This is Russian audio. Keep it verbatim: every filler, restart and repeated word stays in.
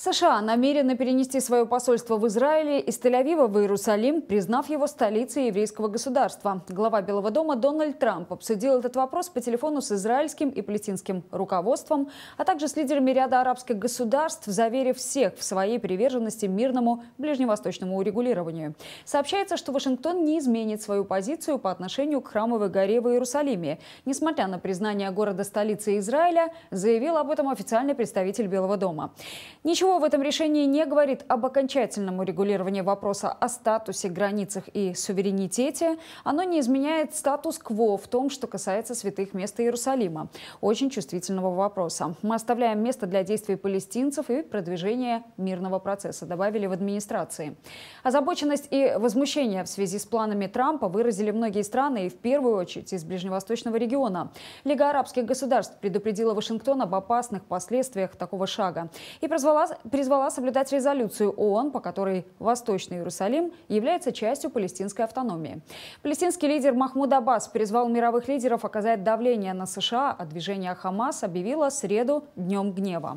США намерены перенести свое посольство в Израиле из Тель-Авива в Иерусалим, признав его столицей еврейского государства. Глава Белого дома Дональд Трамп обсудил этот вопрос по телефону с израильским и палестинским руководством, а также с лидерами ряда арабских государств, заверив всех в своей приверженности мирному ближневосточному урегулированию. Сообщается, что Вашингтон не изменит свою позицию по отношению к Храмовой горе в Иерусалиме. Несмотря на признание города столицей Израиля, заявил об этом официальный представитель Белого дома. Ничего в этом решении не говорит об окончательном урегулировании вопроса о статусе, границах и суверенитете. Оно не изменяет статус-кво в том, что касается святых мест Иерусалима. Очень чувствительного вопроса. Мы оставляем место для действий палестинцев и продвижения мирного процесса, добавили в администрации. Озабоченность и возмущение в связи с планами Трампа выразили многие страны, и в первую очередь из ближневосточного региона. Лига арабских государств предупредила Вашингтон об опасных последствиях такого шага и призвала призвала соблюдать резолюцию ООН, по которой Восточный Иерусалим является частью палестинской автономии. Палестинский лидер Махмуд Аббас призвал мировых лидеров оказать давление на США, а движение «Хамас» объявило среду днем гнева.